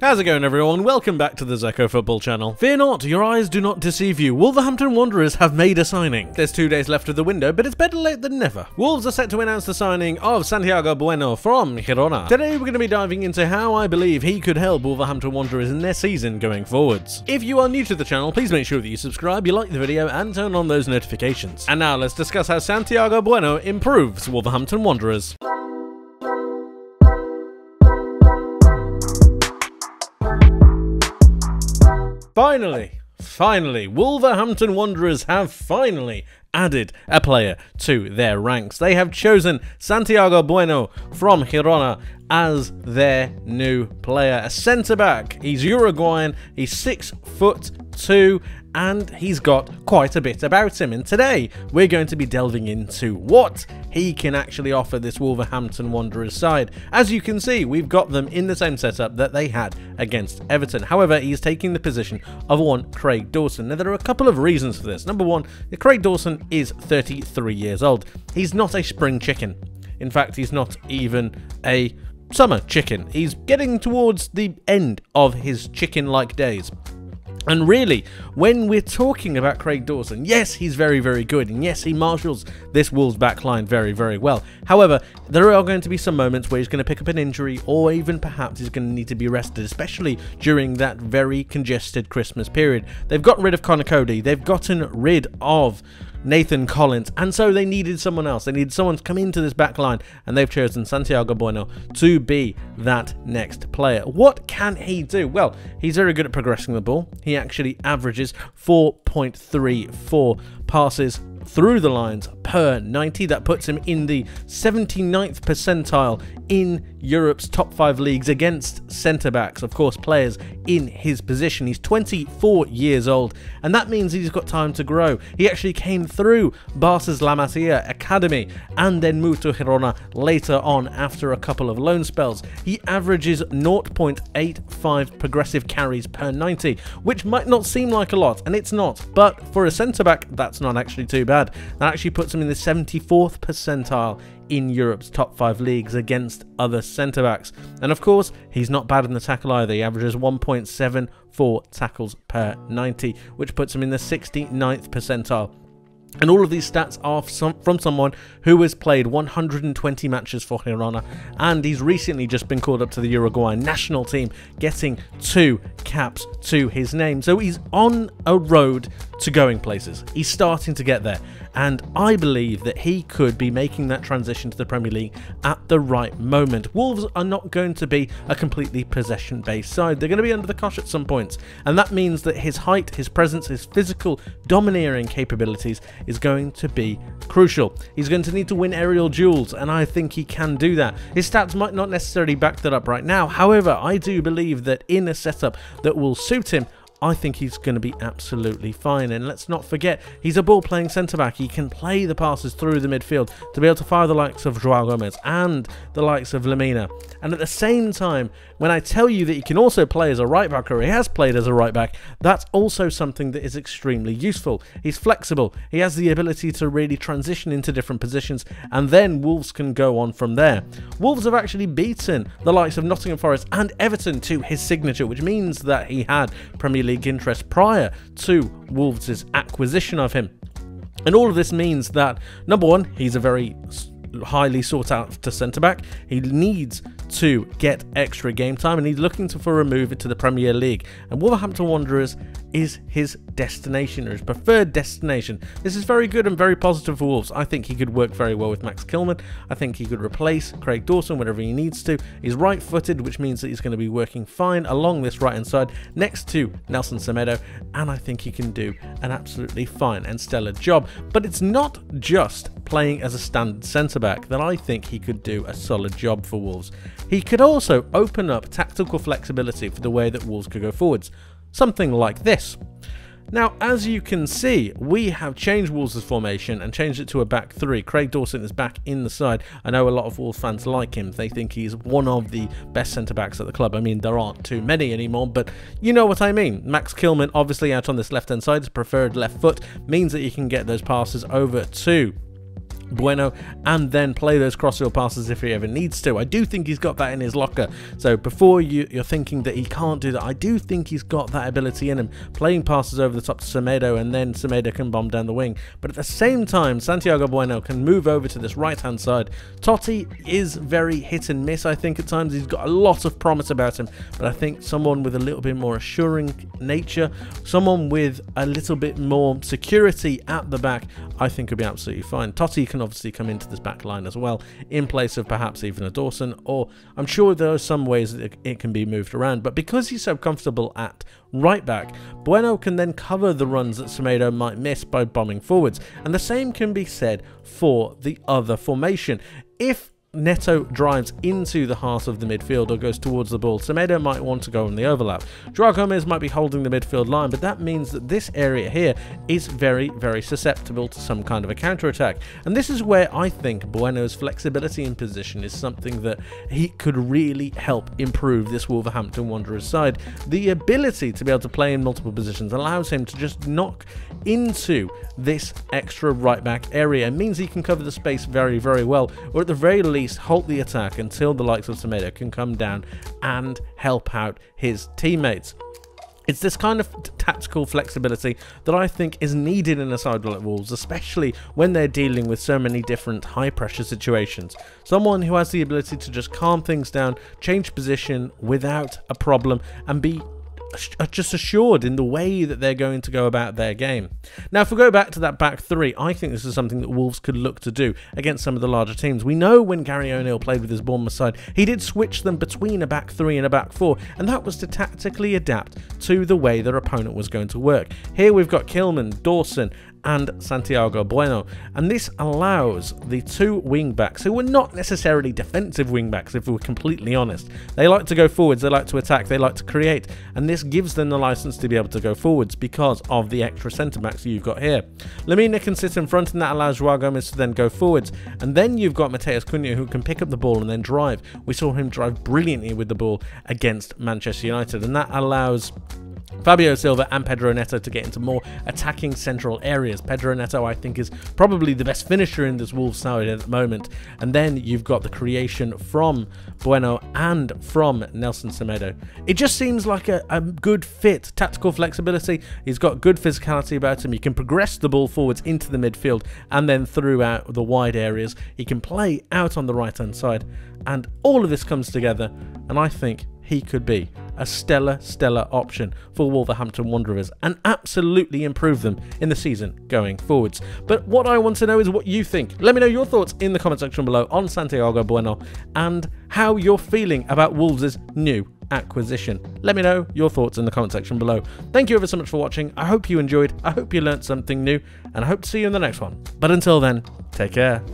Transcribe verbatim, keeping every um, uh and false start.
How's it going, everyone? Welcome back to the Zekko Football Channel. Fear not, your eyes do not deceive you. Wolverhampton Wanderers have made a signing. There's two days left of the window, but it's better late than never. Wolves are set to announce the signing of Santiago Bueno from Girona. Today we're going to be diving into how I believe he could help Wolverhampton Wanderers in their season going forwards. If you are new to the channel, please make sure that you subscribe, you like the video, and turn on those notifications. And now let's discuss how Santiago Bueno improves Wolverhampton Wanderers. Finally, finally, Wolverhampton Wanderers have finally added a player to their ranks. They have chosen Santiago Bueno from Girona as their new player. A centre-back. He's Uruguayan, he's six foot two, and he's got quite a bit about him. And today, we're going to be delving into what he can actually offer this Wolverhampton Wanderers side. As you can see, we've got them in the same setup that they had against Everton. However, he's taking the position of one Craig Dawson. Now, there are a couple of reasons for this. Number one, Craig Dawson is thirty-three years old. He's not a spring chicken. In fact, he's not even a summer chicken. He's getting towards the end of his chicken-like days. And really, when we're talking about Craig Dawson, yes, he's very, very good. And yes, he marshals this Wolves backline very, very well. However, there are going to be some moments where he's going to pick up an injury, or even perhaps he's going to need to be rested, especially during that very congested Christmas period. They've gotten rid of Conor Cody. They've gotten rid of Nathan Collins, and so they needed someone else. They needed someone to come into this backline, and they've chosen Santiago Bueno to be that next player. What can he do? Well, he's very good at progressing the ball. He actually averages four point three four passes through the lines per ninety. That puts him in the seventy-ninth percentile in Europe's top five leagues against centre-backs, of course, players in his position. He's twenty-four years old, and that means he's got time to grow. He actually came through Barca's La Masia academy and then moved to Girona later on after a couple of loan spells. He averages zero point eight five progressive carries per ninety, which might not seem like a lot, and it's not, but for a centre-back, that's not actually too bad. That actually puts him in the seventy-fourth percentile in Europe's top five leagues against other centre-backs. And of course, he's not bad in the tackle either. He averages one point seven four tackles per ninety, which puts him in the sixty-ninth percentile. And all of these stats are from someone who has played one hundred twenty matches for Girona, and he's recently just been called up to the Uruguayan national team, getting two caps to his name. So he's on a road to going places. He's starting to get there, and I believe that he could be making that transition to the Premier League at the right moment. Wolves are not going to be a completely possession-based side. They're going to be under the cosh at some points, and that means that his height, his presence, his physical domineering capabilities is going to be crucial. He's going to need to win aerial duels, and I think he can do that. His stats might not necessarily back that up right now. However, I do believe that in a setup that will suit him, I think he's going to be absolutely fine. And let's not forget, he's a ball-playing centre-back. He can play the passes through the midfield to be able to fire the likes of Joao Gomez and the likes of Lamina. And at the same time, when I tell you that he can also play as a right-back, or he has played as a right-back, that's also something that is extremely useful. He's flexible. He has the ability to really transition into different positions, and then Wolves can go on from there. Wolves have actually beaten the likes of Nottingham Forest and Everton to his signature, which means that he had Premier League interest prior to Wolves' acquisition of him. And all of this means that, number one, he's a very highly sought out to centre-back. He needs to get extra game time, and he's looking to for a move into the Premier League. And Wolverhampton Wanderers is his destination, or his preferred destination. This is very good and very positive for Wolves. I think he could work very well with Max Kilman. I think he could replace Craig Dawson whenever he needs to. He's right-footed, which means that he's going to be working fine along this right-hand side next to Nelson Semedo, and I think he can do an absolutely fine and stellar job. But it's not just playing as a standard centre-back that I think he could do a solid job for Wolves. He could also open up tactical flexibility for the way that Wolves could go forwards. Something like this. Now, as you can see, we have changed Wolves' formation and changed it to a back three. Craig Dawson is back in the side. I know a lot of Wolves fans like him. They think he's one of the best centre-backs at the club. I mean, there aren't too many anymore, but you know what I mean. Max Kilman, obviously out on this left-hand side, his preferred left foot, means that he can get those passes over to Bueno and then play those crossfield passes if he ever needs to. I do think he's got that in his locker. So before you, you're thinking that he can't do that, I do think he's got that ability in him, playing passes over the top to Semedo, and then Semedo can bomb down the wing. But at the same time, Santiago Bueno can move over to this right-hand side. Totti is very hit and miss, I think, at times. He's got a lot of promise about him, but I think someone with a little bit more assuring nature, someone with a little bit more security at the back, I think would be absolutely fine. Totti can obviously come into this back line as well, in place of perhaps even a Dawson, or I'm sure there are some ways that it can be moved around. But because he's so comfortable at right back, Bueno can then cover the runs that Semedo might miss by bombing forwards. And the same can be said for the other formation. If Neto drives into the heart of the midfield or goes towards the ball, Semedo might want to go on the overlap. Joao Gomez might be holding the midfield line, but that means that this area here is very, very susceptible to some kind of a counter-attack. And this is where I think Bueno's flexibility in position is something that he could really help improve this Wolverhampton Wanderers side. The ability to be able to play in multiple positions allows him to just knock into this extra right-back area. It means he can cover the space very, very well, or at the very least, halt the attack until the likes of Semedo can come down and help out his teammates. It's this kind of tactical flexibility that I think is needed in a side like Wolves, especially when they're dealing with so many different high-pressure situations. Someone who has the ability to just calm things down, change position without a problem, and be just assured in the way that they're going to go about their game. Now, if we go back to that back three, I think this is something that Wolves could look to do against some of the larger teams. We know when Gary O'Neill played with his Bournemouth side, he did switch them between a back three and a back four, and that was to tactically adapt to the way their opponent was going to work. Here we've got Kilman, Dawson, and Santiago Bueno, and this allows the two wing-backs, who were not necessarily defensive wing-backs if we were completely honest, they like to go forwards, they like to attack, they like to create, and this gives them the license to be able to go forwards because of the extra centre-backs you've got here. Lamina can sit in front, and that allows Joao Gomez to then go forwards, and then you've got Mateus Cunha, who can pick up the ball and then drive. We saw him drive brilliantly with the ball against Manchester United, and that allows Fabio Silva and Pedro Neto to get into more attacking central areas. Pedro Neto, I think, is probably the best finisher in this Wolves side at the moment. And then you've got the creation from Bueno and from Nelson Semedo. It just seems like a, a good fit. Tactical flexibility, he's got good physicality about him. He can progress the ball forwards into the midfield and then throughout the wide areas. He can play out on the right-hand side. And all of this comes together, and I think he could be a stellar, stellar option for Wolverhampton Wanderers and absolutely improve them in the season going forwards. But what I want to know is what you think. Let me know your thoughts in the comment section below on Santiago Bueno and how you're feeling about Wolves' new acquisition. Let me know your thoughts in the comment section below. Thank you ever so much for watching. I hope you enjoyed, I hope you learned something new, and I hope to see you in the next one. But until then, take care.